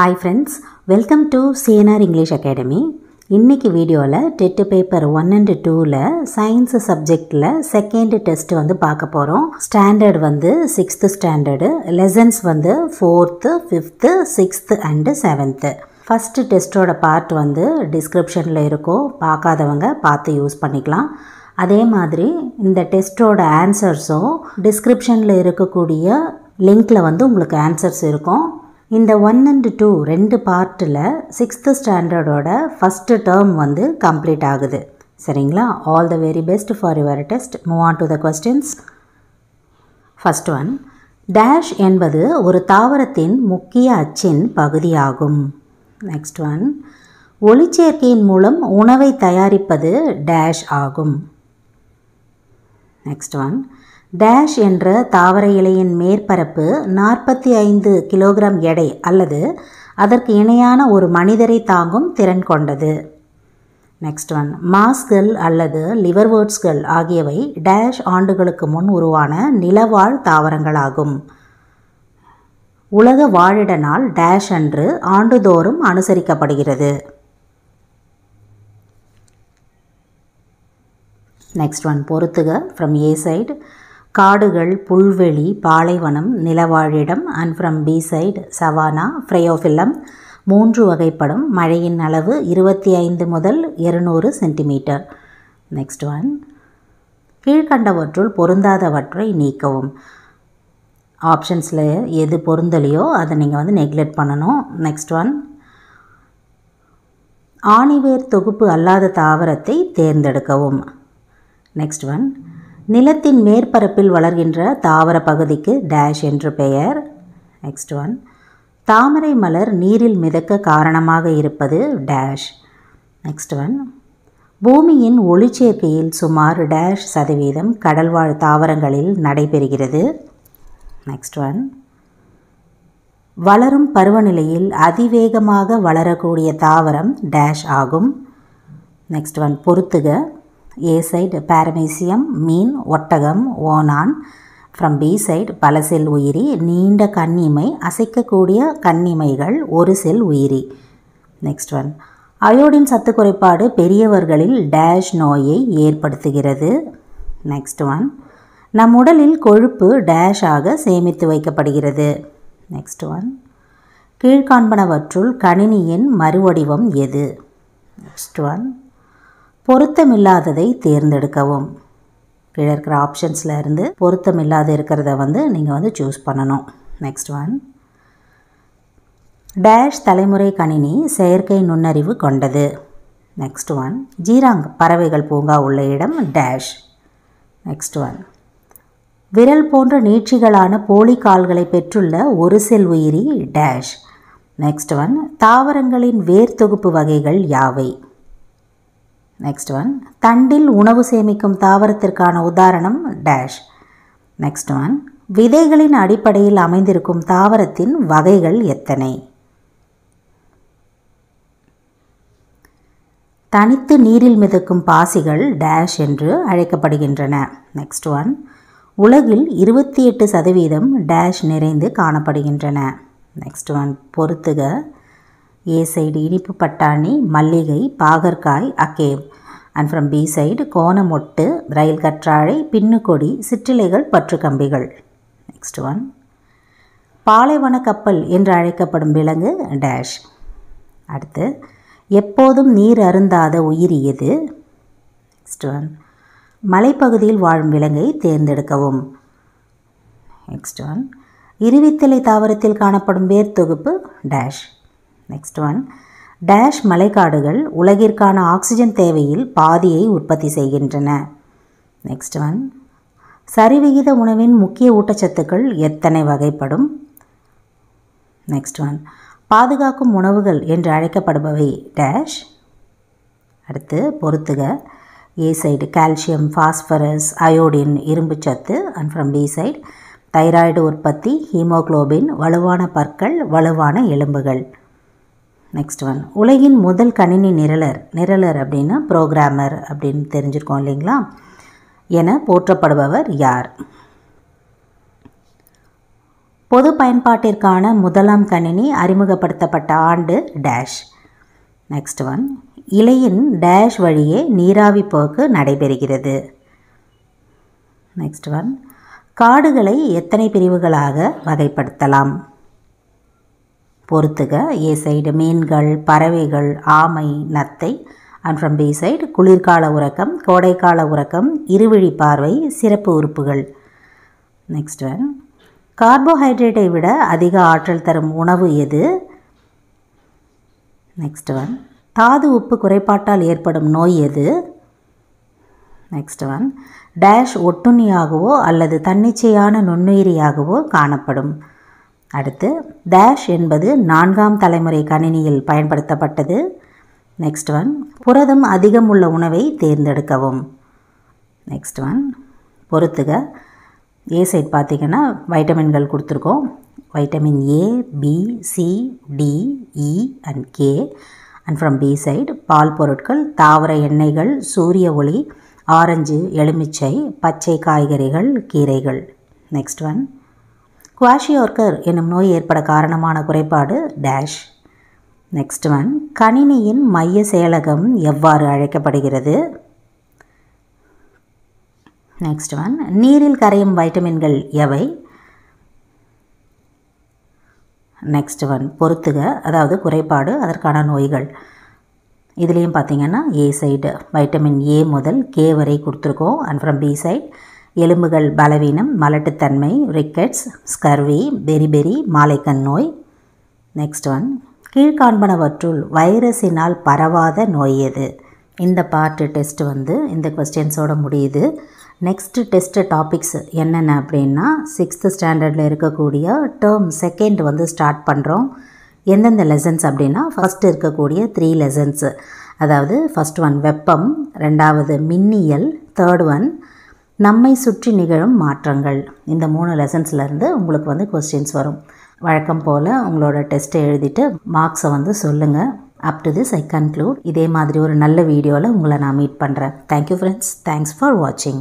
Hi friends, welcome to CNR English Academy. இன்னைக்கு வீடியோல TET paper 1 and 2ல science சப்ஜெக்ட்ல செகண்ட் டெஸ்ட் வந்து பார்க்க போறோம். ஸ்டாண்டர்ட் வந்து 6th ஸ்டாண்டர்ட், லெசன்ஸ் வந்து 4th, 5th, 6th and 7th. First டெஸ்டோட பார்ட் வந்து டிஸ்கிரிப்ஷன்ல இருக்கும். பார்க்காதவங்க பார்த்து யூஸ் பண்ணிக்கலாம். அதே மாதிரி இந்த டெஸ்டோட ஆன்சர்ஸும் டிஸ்கிரிப்ஷன்ல இருக்கக்கூடிய லிங்க்ல வந்து உங்களுக்கு ஆன்சர்ஸ் இருக்கும். இந்த 1 and 2 ரெண்டு பார்ட்டில் 6th ஸ்டாண்டர்டோட ஃபர்ஸ்ட் டேர்ம் வந்து கம்ப்ளீட் ஆகுது. சரிங்களா? All the very best for your test. Move on to the questions. First one, dash என்பது ஒரு தாவரத்தின் முக்கிய அச்சின் பகுதியாகும். நெக்ஸ்ட் ஒன், ஒளிச்சேர்க்கையின் மூலம் உணவை தயாரிப்பது டேஷ் ஆகும். நெக்ஸ்ட் ஒன், டேஷ் என்ற தாவர இலையின் மேற்பரப்பு 45 கிலோகிராம் எடை அல்லது அதற்கு இணையான ஒரு மனிதரை தாங்கும் திறன் கொண்டது. நெக்ஸ்ட் ஒன், மாஸ்கள் அல்லது லிவர்வேர்ட்ஸ்கள் ஆகியவை டேஷ் ஆண்டுகளுக்கு முன் உருவான நிலவாழ் தாவரங்களாகும். உலக வாழிட நாள் டேஷ் அன்று ஆண்டுதோறும் அனுசரிக்கப்படுகிறது. நெக்ஸ்ட் ஒன், பொறுத்துக ஃப்ரம் ஏ சைடு காடுகள், புல்வெளி, பாலைவனம், நிலவாழிடம் and from B side savanna, ஃப்ரையோஃபில்லம். 3 வகைப்படும். மழையின் அளவு 25 முதல் 200 சென்டிமீட்டர். நெக்ஸ்ட் ஒன், கீழ்கண்டவற்றுள் பொருந்தாதவற்றை நீக்கவும். ஆப்ஷன்ஸில் எது பொருந்தலையோ அதை நீங்கள் வந்து நெக்லெக்ட் பண்ணணும். நெக்ஸ்ட் ஒன், ஆணிவேர் தொகுப்பு அல்லாத தாவரத்தை தேர்ந்தெடுக்கவும். நெக்ஸ்ட் ஒன், நிலத்தின் மேற்பரப்பில் வளர்கின்ற தாவர பகுதிக்கு டேஷ் என்று பெயர். நெக்ஸ்ட் ஒன், தாமரை மலர் நீரில் மிதக்க காரணமாக இருப்பது டேஷ். நெக்ஸ்ட் ஒன், பூமியின் ஒளிச்சேர்க்கையில் சுமார் %% கடல்வாழ் தாவரங்களில் நடைபெறுகிறது. நெக்ஸ்ட் ஒன், வளரும் பருவநிலையில் அதிவேகமாக வளரக்கூடிய தாவரம் டேஷ் ஆகும். நெக்ஸ்ட் ஒன், பொறுத்துக. A side பாரமீசியம் மீன், ஒட்டகம், ஓனான். ஃப்ரம் B side பல செல் உயிரி, நீண்ட கண்ணிமை, அசைக்கக்கூடிய கண்ணிமைகள், ஒரு செல் உயிரி. நெக்ஸ்ட் ஒன், அயோடின் சத்து குறைபாடு பெரியவர்களில் டேஷ் நோயை ஏற்படுத்துகிறது. நெக்ஸ்ட் ஒன், நம் உடலில் கொழுப்பு டேஷ் ஆக சேமித்து வைக்கப்படுகிறது. நெக்ஸ்ட் ஒன், கீழ்காண்பனவற்றுள் கணினியின் மறுவடிவம் எது? நெக்ஸ்ட் ஒன், பொருத்தமில்லாததை தேர்ந்தெடுக்கவும். கீழே இருக்கிற ஆப்ஷன்ஸில் இருந்து பொருத்தமில்லாத இருக்கிறத வந்து நீங்கள் வந்து சூஸ் பண்ணணும். நெக்ஸ்ட் ஒன், டேஷ் தலைமுறை கணினி செயற்கை நுண்ணறிவு கொண்டது. நெக்ஸ்ட் ஒன், ஜீராங் பறவைகள் பூங்கா உள்ள இடம் டேஷ். நெக்ஸ்ட் ஒன், விரல் போன்ற நீட்சிகளான போலி கால்களை பெற்றுள்ள ஒரு செல் உயிரி டேஷ். நெக்ஸ்ட் ஒன், தாவரங்களின் வேர் தொகுப்பு வகைகள் யாவை? நெக்ஸ்ட் ஒன், தண்டில் உணவு சேமிக்கும் தாவரத்திற்கான உதாரணம் டேஷ். நெக்ஸ்ட் ஒன், விதைகளின் அடிப்படையில் அமைந்திருக்கும் தாவரத்தின் வகைகள் எத்தனை? தனித்து நீரில் மிதக்கும் பாசிகள் டேஷ் என்று அழைக்கப்படுகின்றன. நெக்ஸ்ட் ஒன், உலகில் 28% டேஷ் நிறைந்து காணப்படுகின்றன. நெக்ஸ்ட் ஒன், பொறுத்துக. A side இனிப்பு பட்டாணி, மல்லிகை, பாகற்காய், agave. And from B side கோணமொட்டு, ரயில் கற்றாழை, பின்னுக்கொடி, சிற்றிலைகள், பற்று கம்பிகள். நெக்ஸ்ட் ஒன், பாலைவன கப்பல் என்று அழைக்கப்படும் விலங்கு டேஷ். அடுத்து, எப்போதும் நீர் அருந்தாத உயிரி எது? நெக்ஸ்ட் ஒன், மலைப்பகுதியில் வாழும் விலங்கை தேர்ந்தெடுக்கவும். நெக்ஸ்ட் ஒன், இருவித்திலை தாவரத்தில் காணப்படும் வேர் தொகுப்பு டேஷ். நெக்ஸ்ட் ஒன், டேஷ் மலைக்காடுகள் உலகிற்கான ஆக்சிஜன் தேவையில் பாதியை உற்பத்தி செய்கின்றன. நெக்ஸ்ட் ஒன், சரிவிகித உணவின் முக்கிய ஊட்டச்சத்துக்கள் எத்தனை வகைப்படும்? நெக்ஸ்ட் ஒன், பாதுகாக்கும் உணவுகள் என்று அழைக்கப்படுபவை டேஷ். அடுத்து, பொறுத்துக. A side calcium, phosphorus, iodine, இரும்புச்சத்து. And from B side thyroid உற்பத்தி, ஹீமோக்ளோபின், வலுவான பற்கள், வலுவான எலும்புகள். நெக்ஸ்ட் ஒன், உலகின் முதல் கணினி நிரலர். நிரலர் அப்படின்னா ப்ரோக்ராமர் அப்படின்னு தெரிஞ்சிருக்கோம் இல்லைங்களா? என போற்றப்படுபவர் யார்? பொது பயன்பாட்டிற்கான முதலாம் கணினி அறிமுகப்படுத்தப்பட்ட ஆண்டு டேஷ். நெக்ஸ்ட் ஒன், இலையின் டேஷ் வழியே நீராவி போக்கு நடைபெறுகிறது. நெக்ஸ்ட் ஒன், காடுகளை எத்தனை பிரிவுகளாக வகைப்படுத்தலாம்? பொறுத்துக. ஏ சைடு மீன்கள், பறவைகள், ஆமை, நத்தை. அண்ட் ஃப்ரம் பி சைடு குளிர்கால உறக்கம், கோடைக்கால உறக்கம், இருவிழி பார்வை, சிறப்பு உறுப்புகள். நெக்ஸ்ட் ஒன், கார்போஹைட்ரேட்டை விட அதிக ஆற்றல் தரும் உணவு எது? நெக்ஸ்ட் ஒன், தாது உப்பு குறைபாட்டால் ஏற்படும் நோய் எது? நெக்ஸ்ட் ஒன், டேஷ் ஒட்டுண்ணியாகவோ அல்லது தன்னிச்சையான நுண்ணுயிரியாகவோ காணப்படும். அடுத்து, டேஷ் என்பது 4ஆம் தலைமுறை கணினியில் பயன்படுத்தப்பட்டது. நெக்ஸ்ட் ஒன், புரதம் அதிகம் உள்ள உணவை தேர்ந்தெடுக்கவும். நெக்ஸ்ட் ஒன், பொறுத்துக. ஏ சைட் பார்த்திங்கன்னா வைட்டமின்கள் கொடுத்துருக்கோம். Vitamin A, B, C, D, E and K. And from B side பால் பொருட்கள், தாவர எண்ணெய்கள், சூரிய ஒளி, ஆரஞ்சு, எலுமிச்சை, பச்சை காய்கறிகள், கீரைகள். நெக்ஸ்ட் ஒன், குவாஷியோர்கர் என்னும் நோய் ஏற்பட காரணமான குறைபாடு டேஷ். நெக்ஸ்ட் ஒன், கணினியின் மைய செயலகம் எவ்வாறு அழைக்கப்படுகிறது? நெக்ஸ்ட் ஒன், நீரில் கரையும் வைட்டமின்கள் எவை? நெக்ஸ்ட் ஒன், பொறுத்துக, அதாவது குறைபாடு, அதற்கான நோய்கள். இதுலேயும் பார்த்திங்கன்னா ஏ சைடு வைட்டமின் ஏ முதல் கே வரை கொடுத்துருக்கோம். அண்ட் ஃப்ரம் பி சைட் எலும்புகள் பலவீனம், மலட்டுத்தன்மை, ரிக்கெட்ஸ், ஸ்கர்வி, பெரிபெரி, மாலைக்கண் நோய். நெக்ஸ்ட் ஒன், கீழ்காண்பனவற்றுள் வைரஸினால் பரவாத நோய் எது? இந்த பார்ட் டெஸ்ட் வந்து இந்த கொஸ்டின்ஸோடு முடியுது. நெக்ஸ்ட்டு டெஸ்ட்டு டாபிக்ஸ் என்னென்ன அப்படின்னா, 6th ஸ்டாண்டர்டில் இருக்கக்கூடிய டேர்ம் 2 வந்து ஸ்டார்ட் பண்ணுறோம். எந்தெந்த லெசன்ஸ் அப்படின்னா, ஃபஸ்ட்டு இருக்கக்கூடிய 3 லெசன்ஸு, அதாவது ஃபஸ்ட் ஒன் வெப்பம், 2வது மின்னியல், 3rd ஒன் நம்மை சுற்றி நிகழும் மாற்றங்கள். இந்த 3 லெசன்ஸ்லேருந்து உங்களுக்கு வந்து கொஸ்டின்ஸ் வரும். வழக்கம் போல் உங்களோட டெஸ்ட்டை எழுதிட்டு மார்க்ஸை வந்து சொல்லுங்கள். Up to this I conclude. இதே மாதிரி ஒரு நல்ல வீடியோவில் உங்களை நான் மீட் பண்ணுறேன். Thank you friends. Thanks for watching.